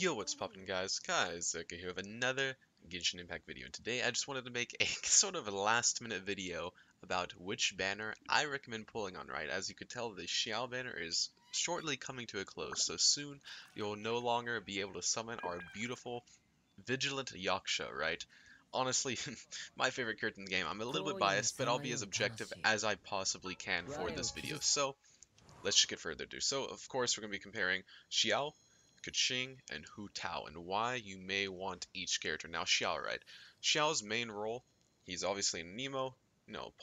Yo, what's poppin' guys? Kaeya here with another Genshin Impact video, and today I just wanted to make a sort of a last minute video about which banner I recommend pulling on, right? As you could tell, the Xiao banner is shortly coming to a close, so soon you'll no longer be able to summon our beautiful, vigilant Yaksha, right? Honestly, my favorite character in the game. I'm a little bit biased, but I'll be as objective as I possibly can for this video, so let's just get further ado. So, of course, we're going to be comparing Xiao, Keqing, and Hu Tao, and why you may want each character. Now, Xiao, right? Xiao's main role, he's obviously in Nemo,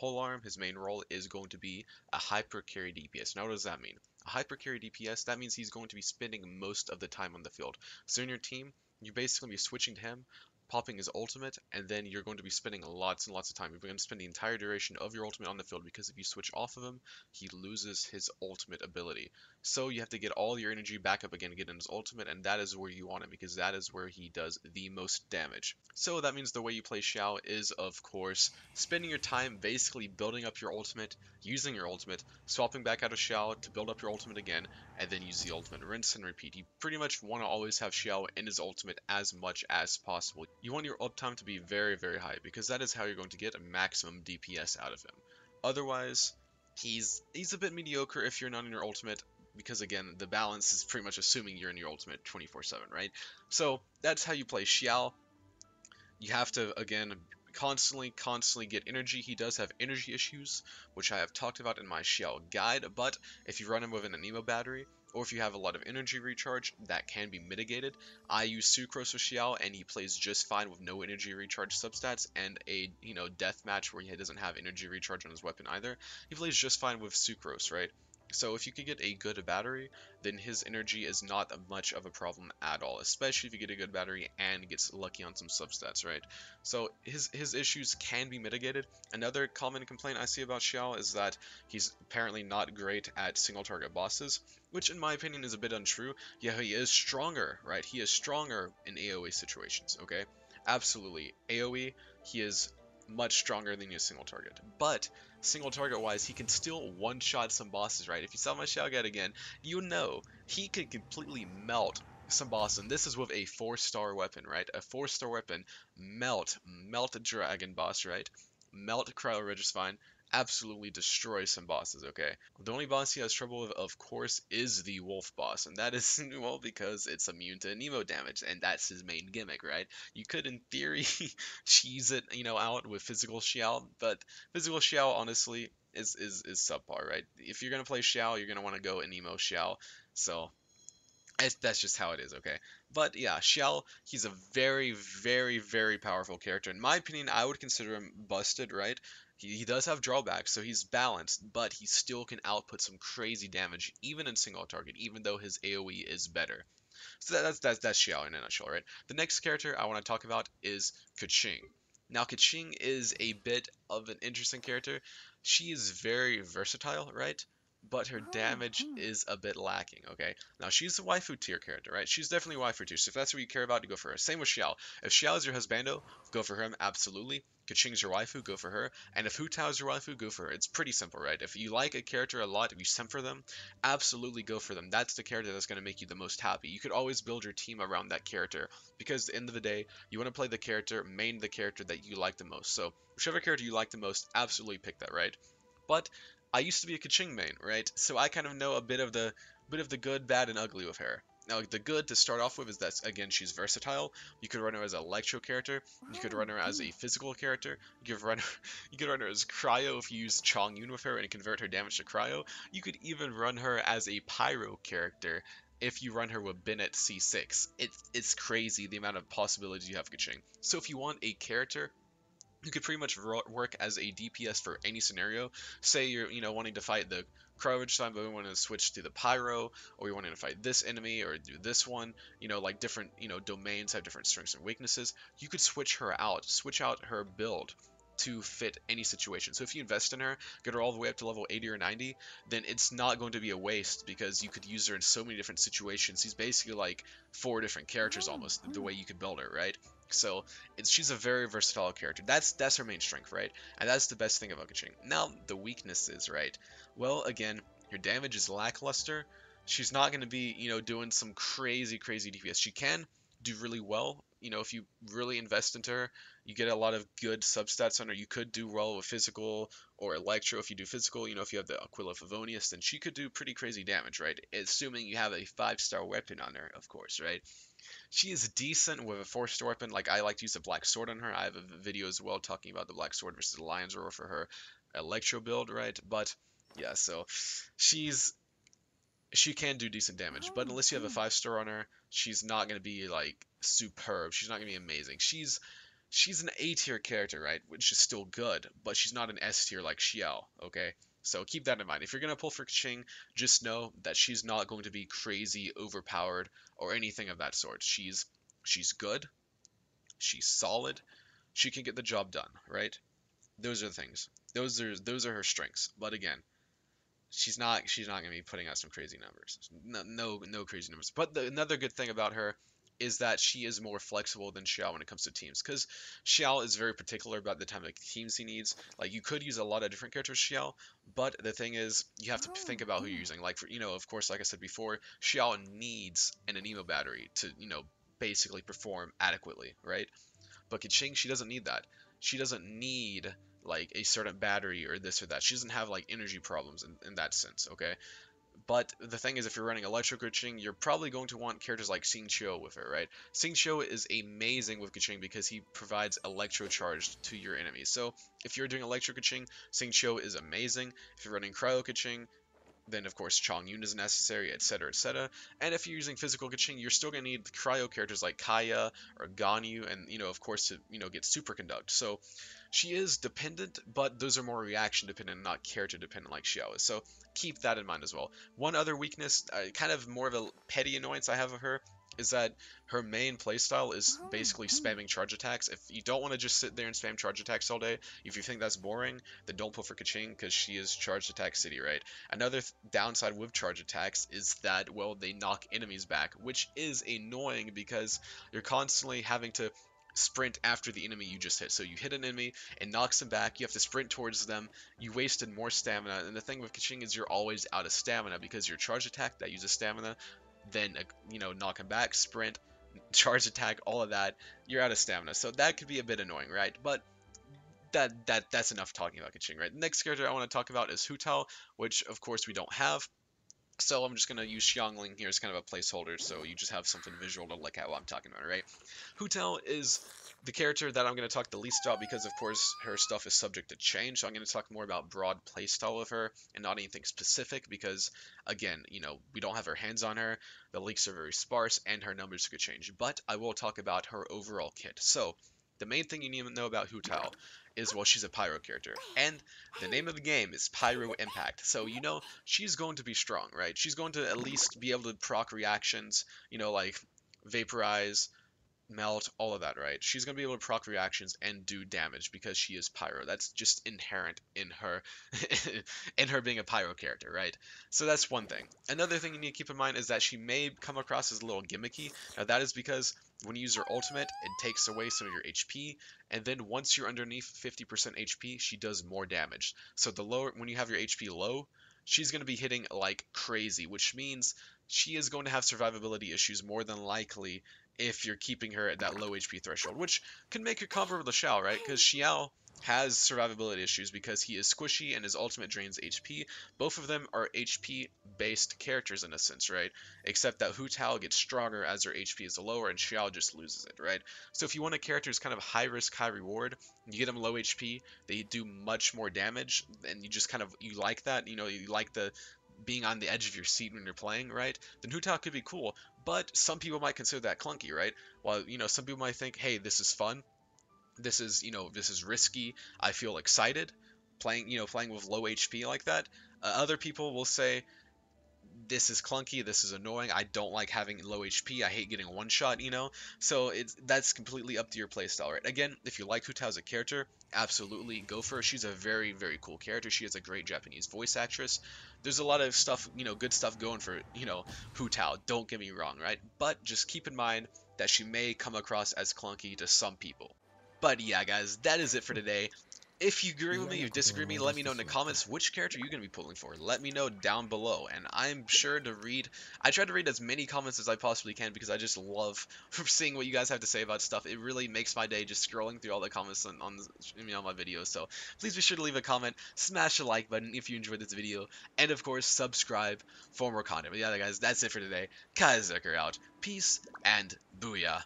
polearm. His main role is going to be a hyper carry DPS. Now, what does that mean? A hyper carry DPS, that means he's going to be spending most of the time on the field. So in your team, you basically be switching to him, popping his ultimate, and then you're going to be spending lots and lots of time. You're going to spend the entire duration of your ultimate on the field, because if you switch off of him, he loses his ultimate ability. So you have to get all your energy back up again to get in his ultimate, and that is where you want him, because that is where he does the most damage. So that means the way you play Xiao is, of course, spending your time basically building up your ultimate, using your ultimate, swapping back out of Xiao to build up your ultimate again, and then use the ultimate. Rinse and repeat. You pretty much want to always have Xiao in his ultimate as much as possible. You want your uptime to be very, very high, because that is how you're going to get a maximum DPS out of him. Otherwise, he's a bit mediocre if you're not in your ultimate, because again, the balance is pretty much assuming you're in your ultimate 24/7, right? So that's how you play Xiao. You have to, again, constantly get energy. He does have energy issues, which I have talked about in my Xiao guide, but if you run him with an Anemo battery, or if you have a lot of energy recharge, that can be mitigated. I use Sucrose with Xiao, and he plays just fine with no energy recharge substats, and a deathmatch where he doesn't have energy recharge on his weapon either. He plays just fine with Sucrose, right? So if you could get a good battery, then his energy is not much of a problem at all, especially if you get a good battery and gets lucky on some substats, right? So his issues can be mitigated. Another common complaint I see about Xiao is that he's apparently not great at single target bosses, which in my opinion is a bit untrue. Yeah, he is stronger, right? He is stronger in AoE situations, okay? Absolutely. AoE, he is much stronger than your single target, but single target wise, he can still one-shot some bosses, right? If you saw my Xiao guide again, you know he can completely melt some bosses, and this is with a 4-star weapon, right? A 4-star weapon, melt a dragon boss, right? Melt Cryo just fine, absolutely destroy some bosses, okay? The only boss he has trouble with, of course, is the wolf boss, and that is, well, because it's immune to Nemo damage, and that's his main gimmick, right? You could, in theory, cheese it, out with physical Xiao, but physical Xiao, honestly, is subpar, right? If you're gonna play Xiao, you're gonna want to go in Nemo Xiao, so that's just how it is, okay? But yeah, Xiao, he's a very, very, very powerful character. In my opinion, I would consider him busted, right? He does have drawbacks, so he's balanced, but he still can output some crazy damage, even in single target, even though his AoE is better. So that's Xiao in a nutshell, right? The next character I want to talk about is Keqing. Now, Keqing is a bit of an interesting character. She is very versatile, right? But her damage is a bit lacking, okay? Now, she's the waifu tier character, right? She's definitely waifu tier, so if that's what you care about, you go for her. Same with Xiao. If Xiao is your husbando, go for him, absolutely. Keqing's your waifu, go for her. And if Hu Tao's your waifu, go for her. It's pretty simple, right? If you like a character a lot, if you simp for them, absolutely go for them. That's the character that's going to make you the most happy. You could always build your team around that character, because at the end of the day, you want to play the character, main the character that you like the most. So whichever character you like the most, absolutely pick that, right? But I used to be a Keqing main, right? So I kind of know a bit of the good, bad, and ugly with her. Now, the good to start off with is that, again, she's versatile. You could run her as an electro character. You could run her as a physical character. You could run her as Cryo if you use Chongyun with her and convert her damage to Cryo. You could even run her as a Pyro character if you run her with Bennett C6. It's crazy the amount of possibilities you have for Keqing. So if you want a character, you could pretty much work as a DPS for any scenario. Say you're, wanting to fight the Cryo time, but we want to switch to the Pyro, or you want to fight this enemy, or do this one. Like different, domains have different strengths and weaknesses. You could switch her out, her build to fit any situation. So if you invest in her, get her all the way up to level 80 or 90, then it's not going to be a waste, because you could use her in so many different situations. She's basically like 4 different characters almost, the way you could build her, right? So she's a very versatile character. That's her main strength, right? And that's the best thing about Keqing. Now, the weaknesses, right? Well, again, your damage is lackluster. She's not going to be, you know, doing some crazy DPS. She can do really well, you know, if you really invest into her. You get a lot of good substats on her. You could do well with physical or electro if you do physical. You know, if you have the Aquila Favonius, then she could do pretty crazy damage, right? Assuming you have a 5-star weapon on her, of course, right? She is decent with a 4-star weapon. Like, I like to use a Black Sword on her. I have a video as well talking about the Black Sword versus the Lion's Roar for her electro build, right? But, yeah, so she can do decent damage, but unless you have a 5-star on her, she's not going to be, like, superb. She's not going to be amazing. She's an A-tier character, right, which is still good, but she's not an S-tier like Xiao, okay? So keep that in mind. If you're going to pull for Keqing, just know that she's not going to be crazy, overpowered, or anything of that sort. She's good. She's solid. She can get the job done, right? Those are the things. Those are her strengths. But again, she's not going to be putting out some crazy numbers. No crazy numbers. But another good thing about her is that she is more flexible than Xiao when it comes to teams, because Xiao is very particular about the type of teams he needs. Like, you could use a lot of different characters Xiao, but the thing is, you have to think about who you're using. Like, for, you know, of course, like I said before, Xiao needs an Anemo battery to, you know, basically perform adequately, right? But Keqing, she doesn't need that. She doesn't need, like, a certain battery or this or that. She doesn't have, like, energy problems in that sense, okay? But the thing is, if you're running Electro Keqing, you're probably going to want characters like Xingqiu with her, right? Xingqiu is amazing with Keqing because he provides Electro Charge to your enemies. So if you're doing Electro Keqing, Xingqiu is amazing. If you're running Cryo Keqing, then of course Chongyun is necessary, etc, etc. And if you're using Physical Keqing, you're still going to need Cryo characters like Kaeya or Ganyu, and, you know, of course, to, you know, get Superconduct. So she is dependent, but those are more reaction dependent, not character dependent like Xiao is. So keep that in mind as well. One other weakness, kind of more of a petty annoyance I have of her, is that her main playstyle is basically spamming charge attacks. If you don't want to just sit there and spam charge attacks all day, if you think that's boring, then don't pull for Keqing, because she is charge attack city, right? Another downside with charge attacks is that, well, they knock enemies back, which is annoying because you're constantly having to sprint after the enemy you just hit. So you hit an enemy, it knocks them back, you have to sprint towards them, you wasted more stamina. And the thing with Keqing is you're always out of stamina because your charge attack that uses stamina, then, you know, knock him back, sprint, charge attack, all of that, you're out of stamina. So that could be a bit annoying, right? But that's enough talking about Keqing, right? The next character I want to talk about is Hu Tao, which of course we don't have. So I'm just going to use Xiangling here as kind of a placeholder, so you just have something visual to look at what I'm talking about, right? Hu Tao is the character that I'm going to talk the least about because, of course, her stuff is subject to change. So I'm going to talk more about broad playstyle of her and not anything specific because, again, you know, we don't have our hands on her. The leaks are very sparse, and her numbers could change. But I will talk about her overall kit. So the main thing you need to know about Hu Tao is, well, she's a Pyro character, and the name of the game is Pyro Impact, so you know she's going to be strong, right? She's going to at least be able to proc reactions, you know, like vaporize, melt, all of that, right? She's going to be able to proc reactions and do damage because she is Pyro. That's just inherent in her being a Pyro character, right? So that's one thing. Another thing you need to keep in mind is that she may come across as a little gimmicky. Now, that is because when you use her ultimate, it takes away some of your HP, and then once you're underneath 50% HP, she does more damage. So the lower, when you have your HP low, she's going to be hitting like crazy, which means she is going to have survivability issues more than likely if you're keeping her at that low HP threshold, which can make her comparable to Xiao, right? Because Xiao has survivability issues because he is squishy and his ultimate drains HP. Both of them are HP-based characters in a sense, right? Except that Hu Tao gets stronger as her HP is lower and Xiao just loses it, right? So if you want a character who's kind of high risk, high reward, you get them low HP, they do much more damage, and you just kind of, you like that, you know, you like the being on the edge of your seat when you're playing, right? Then Hu Tao could be cool, but some people might consider that clunky, right? While, you know, some people might think, hey, this is fun, this is, you know, this is risky, I feel excited playing, you know, playing with low HP like that. Other people will say, this is clunky, this is annoying, I don't like having low HP, I hate getting one shot, you know? So that's completely up to your playstyle, right? Again, if you like Hu Tao as a character, absolutely go for her. She's a very cool character. She is a great Japanese voice actress. There's a lot of stuff, you know, good stuff going for, you know, Hu Tao, don't get me wrong, right? But just keep in mind that she may come across as clunky to some people. But yeah, guys, that is it for today. If you agree with me, you disagree with me, let me know in the comments which character you're going to be pulling for. Let me know down below, and I'm sure to read. I try to read as many comments as I possibly can because I just love seeing what you guys have to say about stuff. It really makes my day just scrolling through all the comments on my videos. So please be sure to leave a comment, smash the like button if you enjoyed this video, and of course, subscribe for more content. But yeah, guys, that's it for today. Kai Zucker out. Peace and booyah.